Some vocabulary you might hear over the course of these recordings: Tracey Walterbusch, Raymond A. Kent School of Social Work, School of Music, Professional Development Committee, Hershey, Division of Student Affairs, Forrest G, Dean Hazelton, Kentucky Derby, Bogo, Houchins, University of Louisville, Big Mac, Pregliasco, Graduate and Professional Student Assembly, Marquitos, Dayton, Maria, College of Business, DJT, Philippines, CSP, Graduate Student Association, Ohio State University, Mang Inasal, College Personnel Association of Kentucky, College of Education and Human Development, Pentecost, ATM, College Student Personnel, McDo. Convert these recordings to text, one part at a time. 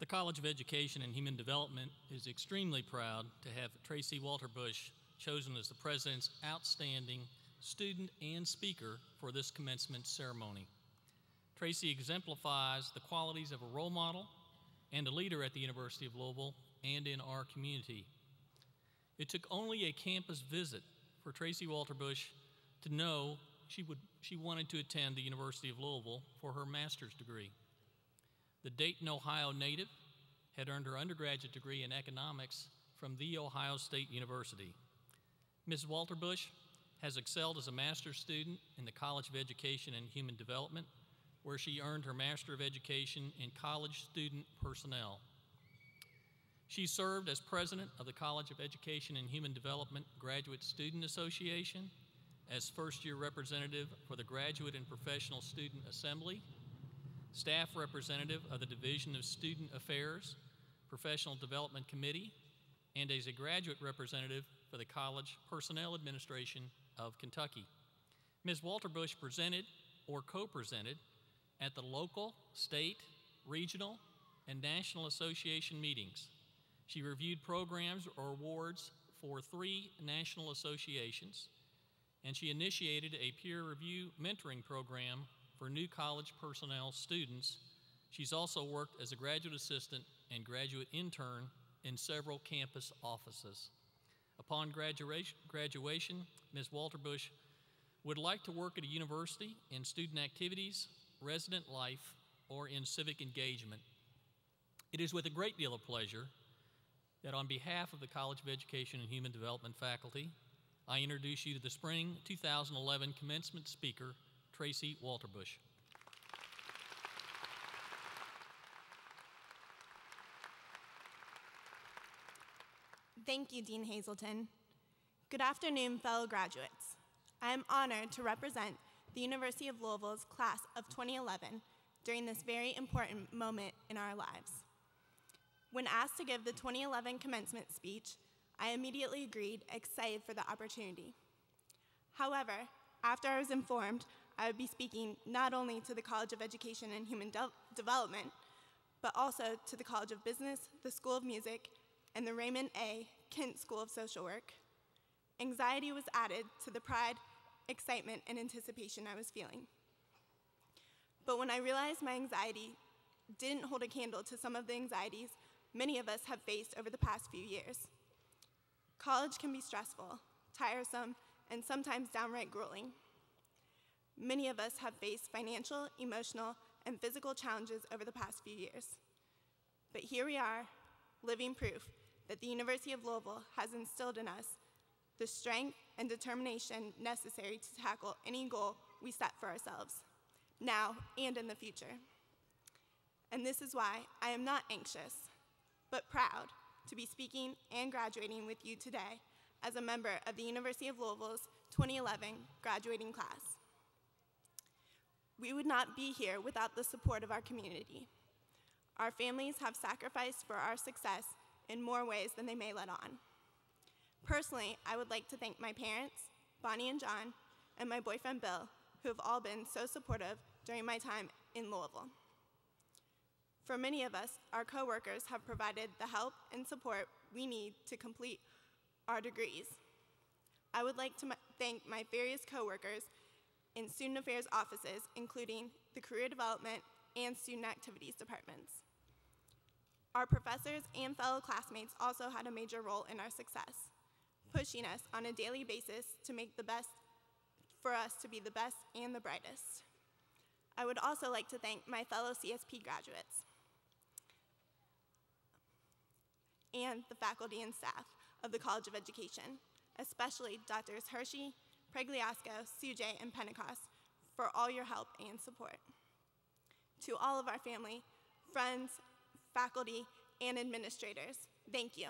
The College of Education and Human Development is extremely proud to have Tracey Walterbusch chosen as the President's Outstanding Student and Speaker for this commencement ceremony. Tracey exemplifies the qualities of a role model and a leader at the University of Louisville and in our community. It took only a campus visit for Tracey Walterbusch to know she wanted to attend the University of Louisville for her master's degree. The Dayton, Ohio native had earned her undergraduate degree in economics from The Ohio State University. Ms. Walterbusch has excelled as a master's student in the College of Education and Human Development, where she earned her Master of Education in College Student Personnel. She served as president of the College of Education and Human Development Graduate Student Association, as first-year representative for the Graduate and Professional Student Assembly, staff representative of the Division of Student Affairs, Professional Development Committee, and as a graduate representative for the College Personnel Administration of Kentucky. Ms. Walterbusch presented or co-presented at the local, state, regional, and national association meetings. She reviewed programs or awards for 3 national associations, and she initiated a peer review mentoring program for new college personnel students. She's also worked as a graduate assistant and graduate intern in several campus offices. Upon graduation, Ms. Walterbusch would like to work at a university in student activities, resident life, or in civic engagement. It is with a great deal of pleasure that on behalf of the College of Education and Human Development faculty, I introduce you to the spring 2011 commencement speaker, Tracey Walterbusch. Thank you, Dean Hazelton. Good afternoon, fellow graduates. I am honored to represent the University of Louisville's class of 2011 during this very important moment in our lives. When asked to give the 2011 commencement speech, I immediately agreed, excited for the opportunity. However, after I was informed I would be speaking not only to the College of Education and Human Development, but also to the College of Business, the School of Music, and the Raymond A. Kent School of Social Work, anxiety was added to the pride, excitement, and anticipation I was feeling. But when I realized my anxiety didn't hold a candle to some of the anxieties many of us have faced over the past few years. College can be stressful, tiresome, and sometimes downright grueling. Many of us have faced financial, emotional, and physical challenges over the past few years. But here we are, living proof that the University of Louisville has instilled in us the strength and determination necessary to tackle any goal we set for ourselves, now and in the future. And this is why I am not anxious, but proud to be speaking and graduating with you today as a member of the University of Louisville's 2011 graduating class. We would not be here without the support of our community. Our families have sacrificed for our success in more ways than they may let on. Personally, I would like to thank my parents, Bonnie and John, and my boyfriend Bill, who have all been so supportive during my time in Louisville. For many of us, our coworkers have provided the help and support we need to complete our degrees. I would like to thank my various coworkers in student affairs offices, including the career development and student activities departments. Our professors and fellow classmates also had a major role in our success, pushing us on a daily basis to make the best, for us to be the best and the brightest. I would also like to thank my fellow CSP graduates and the faculty and staff of the College of Education, especially Drs. Hershey, Pregliasco, Sujay, and Pentecost, for all your help and support. To all of our family, friends, faculty, and administrators, thank you.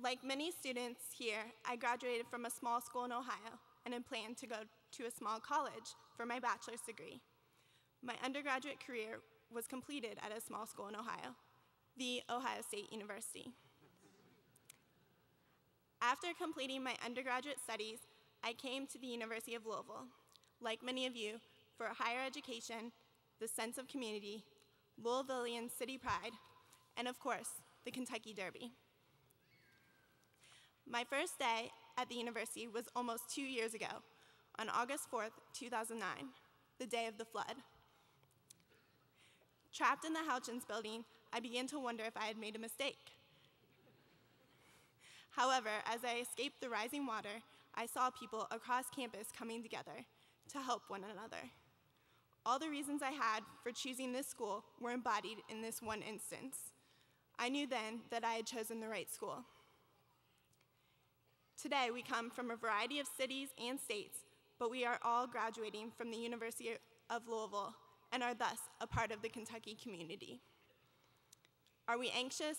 Like many students here, I graduated from a small school in Ohio and had planned to go to a small college for my bachelor's degree. My undergraduate career was completed at a small school in Ohio, The Ohio State University. After completing my undergraduate studies, I came to the University of Louisville, like many of you, for higher education, the sense of community, Louisvillian city pride, and of course, the Kentucky Derby. My first day at the university was almost 2 years ago, on August 4th, 2009, the day of the flood. Trapped in the Houchins building, I began to wonder if I had made a mistake. However, as I escaped the rising water, I saw people across campus coming together to help one another. All the reasons I had for choosing this school were embodied in this one instance. I knew then that I had chosen the right school. Today, we come from a variety of cities and states, but we are all graduating from the University of Louisville and are thus a part of the Kentucky community. Are we anxious,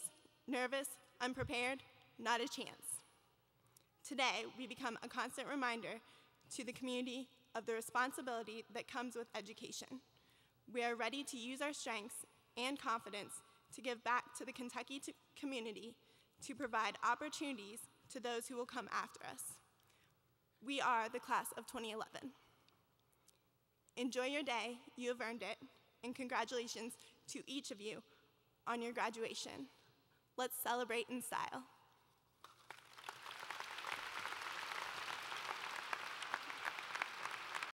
nervous, unprepared? Not a chance. Today, we become a constant reminder to the community of the responsibility that comes with education. We are ready to use our strengths and confidence to give back to the Kentucky community to provide opportunities to those who will come after us. We are the class of 2011. Enjoy your day, you have earned it, and congratulations to each of you on your graduation. Let's celebrate in style.